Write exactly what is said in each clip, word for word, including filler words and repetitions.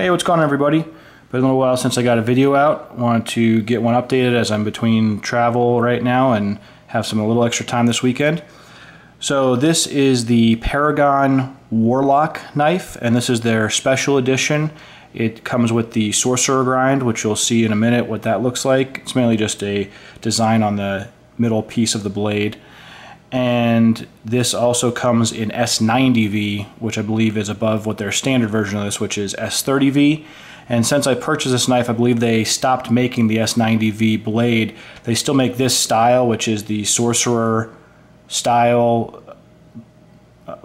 Hey, what's going on, everybody? Been a little while since I got a video out. Wanted to get one updated as I'm between travel right now and have some a little extra time this weekend. So this is the Paragon Warlock knife, and this is their special edition. It comes with the sorcerer grind, which you'll see in a minute what that looks like. It's mainly just a design on the middle piece of the blade. And this also comes in S ninety V, which I believe is above what their standard version of this, which is S thirty V. And since I purchased this knife, I believe they stopped making the S ninety V blade. They still make this style, which is the sorcerer style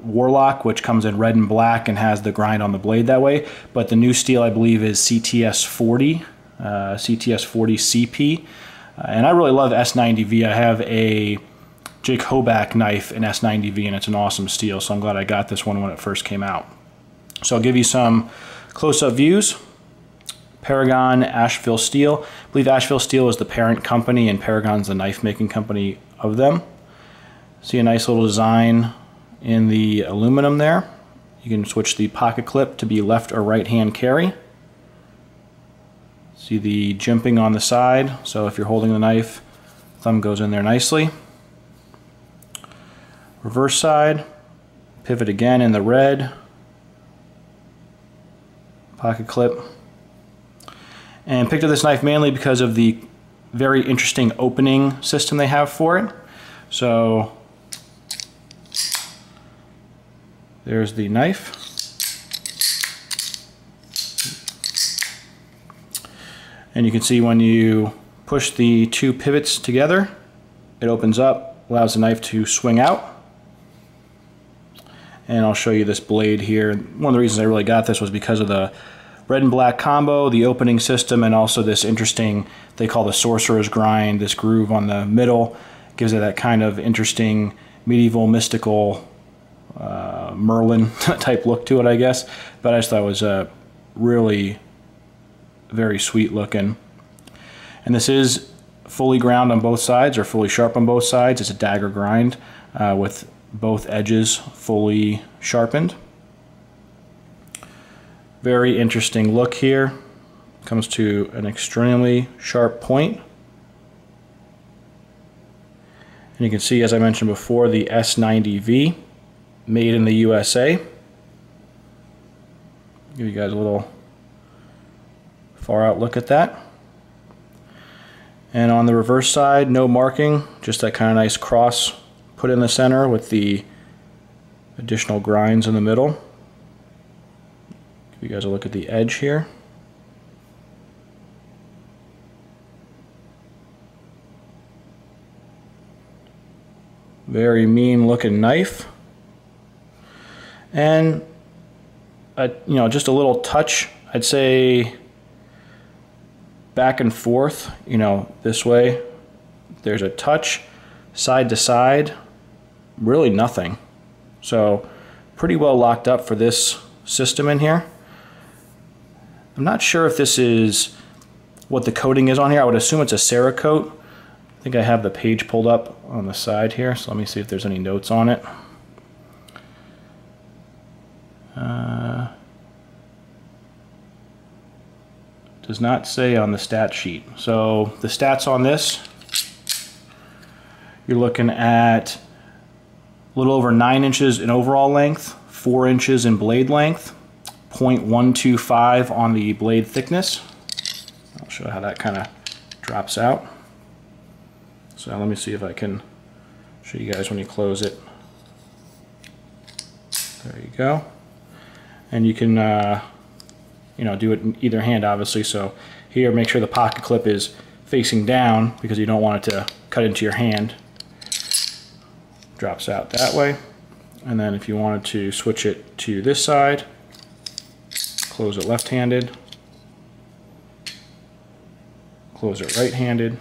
warlock, which comes in red and black and has the grind on the blade that way. But the new steel, I believe, is C T S forty, uh, C T S forty C P. Uh, and I really love S ninety V. I have a Jake Hoback knife in S ninety V, and it's an awesome steel, so I'm glad I got this one when it first came out. So I'll give you some close-up views. Paragon Asheville Steel. I believe Asheville Steel is the parent company, and Paragon's the knife-making company of them. See a nice little design in the aluminum there. You can switch the pocket clip to be left or right-hand carry. See the jimping on the side, so if you're holding the knife, thumb goes in there nicely. Reverse side, pivot again in the red, pocket clip. And picked up this knife mainly because of the very interesting opening system they have for it. So there's the knife. And you can see when you push the two pivots together, it opens up, allows the knife to swing out. And I'll show you this blade here. One of the reasons I really got this was because of the red and black combo, the opening system, and also this interesting, they call the sorcerer's grind, this groove on the middle. Gives it that kind of interesting medieval, mystical, uh, Merlin type look to it, I guess. But I just thought it was uh, really very sweet looking. And this is fully ground on both sides, or fully sharp on both sides. It's a dagger grind uh, with both edges fully sharpened. Very interesting look here. Comes to an extremely sharp point. And you can see, as I mentioned before, the S ninety V, made in the U S A. Give you guys a little far out look at that. And on the reverse side, no marking, just that kind of nice cross put in the center with the additional grinds in the middle. Give you guys a look at the edge here. Very mean looking knife. And a, you know, just a little touch, I'd say back and forth, you know, this way, there's a touch, side to side, really nothing. So pretty well locked up for this system in here. I'm not sure if this is what the coating is on here. I would assume it's a Cerakote. I think I have the page pulled up on the side here, so let me see if there's any notes on it. Uh, does not say on the stat sheet. So the stats on this, you're looking at a little over nine inches in overall length, four inches in blade length, zero point one two five on the blade thickness. I'll show how that kind of drops out. So let me see if I can show you guys when you close it. There you go. And you can uh, you know, do it in either hand, obviously. So here, make sure the pocket clip is facing down because you don't want it to cut into your hand. Drops out that way. And then if you wanted to switch it to this side, close it left-handed, close it right-handed,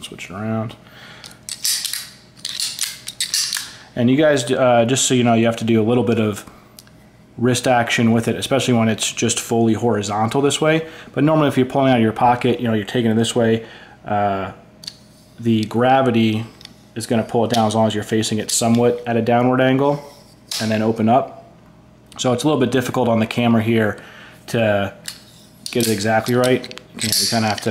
switch it around. And you guys, uh, just so you know, you have to do a little bit of wrist action with it, especially when it's just fully horizontal this way. But normally if you're pulling out of your pocket, you know, you're taking it this way, uh, the gravity is going to pull it down as long as you're facing it somewhat at a downward angle and then open up. So it's a little bit difficult on the camera here to get it exactly right. You know, you kind of have to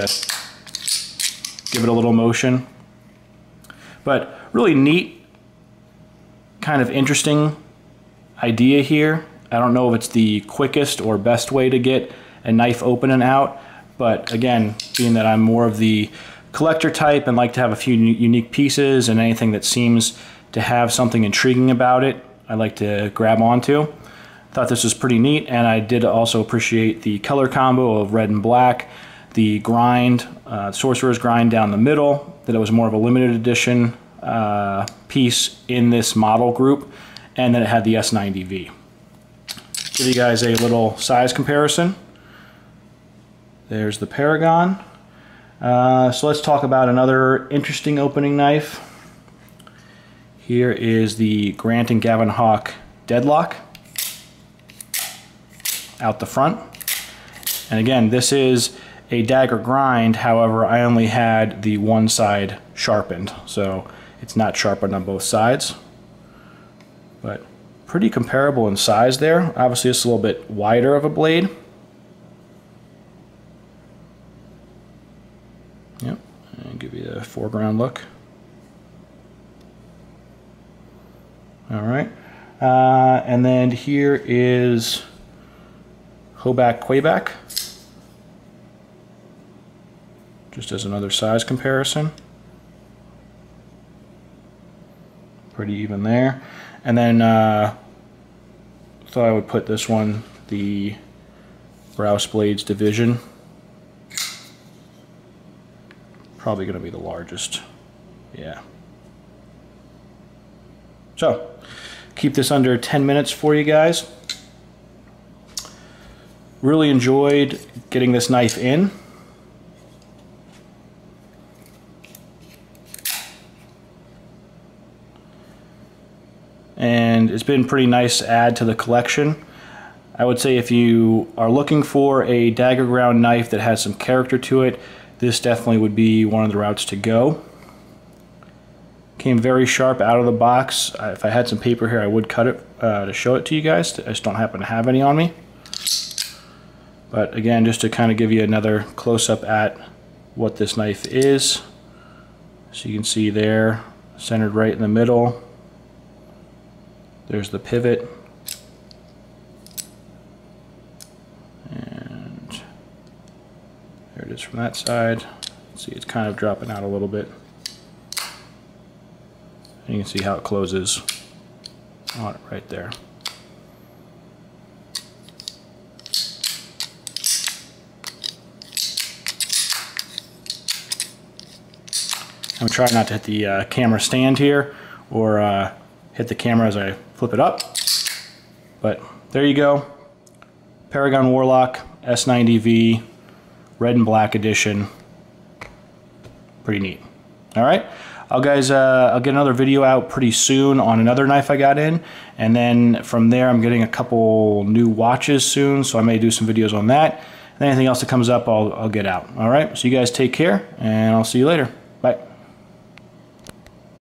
give it a little motion. But really neat, kind of interesting idea here. I don't know if it's the quickest or best way to get a knife open and out, but again, being that I'm more of the collector type and like to have a few unique pieces and anything that seems to have something intriguing about it, I like to grab onto. I thought this was pretty neat, and I did also appreciate the color combo of red and black, the grind, uh, Sorcerer's Grind down the middle, that it was more of a limited edition uh, piece in this model group, and then it had the S ninety V. Give you guys a little size comparison. There's the Paragon. Uh, so let's talk about another interesting opening knife. Here is the Grant and Gavin Hawk Deadlock out the front. And again, this is a dagger grind, however, I only had the one side sharpened, so it's not sharpened on both sides. But pretty comparable in size there. Obviously, it's a little bit wider of a blade. Yep, and give you the foreground look. All right, uh, and then here is Hoback Kwaiback, just as another size comparison. Pretty even there. And then uh, thought I would put this one, the Brous Division. Probably going to be the largest, yeah. So, keep this under ten minutes for you guys. Really enjoyed getting this knife in. And it's been pretty nice to add to the collection. I would say if you are looking for a dagger ground knife that has some character to it, this definitely would be one of the routes to go. Came very sharp out of the box. If I had some paper here, I would cut it uh, to show it to you guys. I just don't happen to have any on me. But again, just to kind of give you another close-up at what this knife is. So you can see there, centered right in the middle. There's the pivot. There it is from that side. See, it's kind of dropping out a little bit. And you can see how it closes on it right there. I'm trying not to hit the uh, camera stand here or uh, hit the camera as I flip it up. But there you go. Paragon Warlock S ninety V. Red and black edition, pretty neat. All right, I'll guys, uh, I'll get another video out pretty soon on another knife I got in, and then from there I'm getting a couple new watches soon, so I may do some videos on that. And anything else that comes up, I'll, I'll get out. All right, so you guys take care, and I'll see you later.